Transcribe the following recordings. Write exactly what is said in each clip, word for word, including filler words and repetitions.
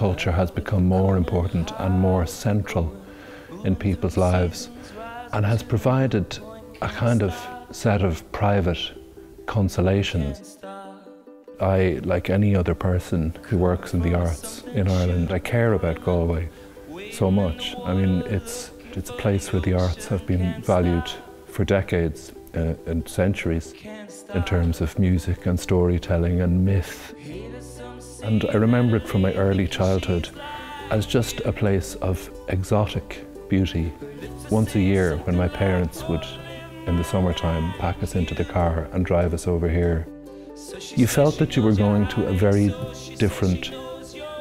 culture has become more important and more central in people's lives, and has provided a kind of set of private consolations. I, like any other person who works in the arts in Ireland, I care about Galway so much. I mean, it's, it's a place where the arts have been valued for decades uh, and centuries in terms of music and storytelling and myth. And I remember it from my early childhood as just a place of exotic beauty. Once a year, when my parents would, in the summertime, pack us into the car and drive us over here, you felt that you were going to a very different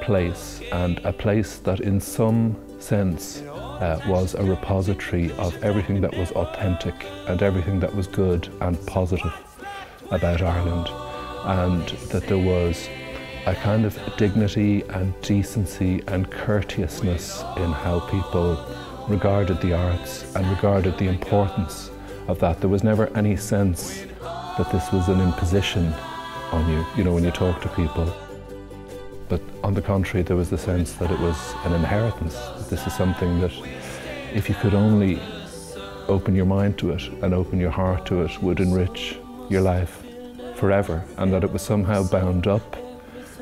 place, and a place that in some sense uh, was a repository of everything that was authentic and everything that was good and positive about Ireland, and that there was a kind of dignity and decency and courteousness in how people regarded the arts and regarded the importance of that. There was never any sense that this was an imposition on you, you know, when you talk to people. But on the contrary, there was the sense that it was an inheritance. This is something that, if you could only open your mind to it and open your heart to it, would enrich your life forever, and that it was somehow bound up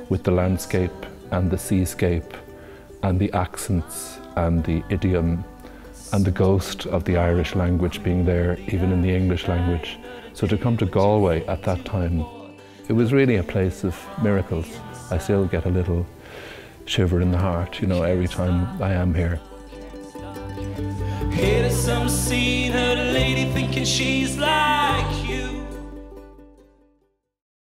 with the landscape and the seascape and the accents and the idiom and the ghost of the Irish language being there, even in the English language. So to come to Galway at that time, it was really a place of miracles. I still get a little shiver in the heart, you know, every time I am here. Here is some scene, heard a lady thinking she's like you.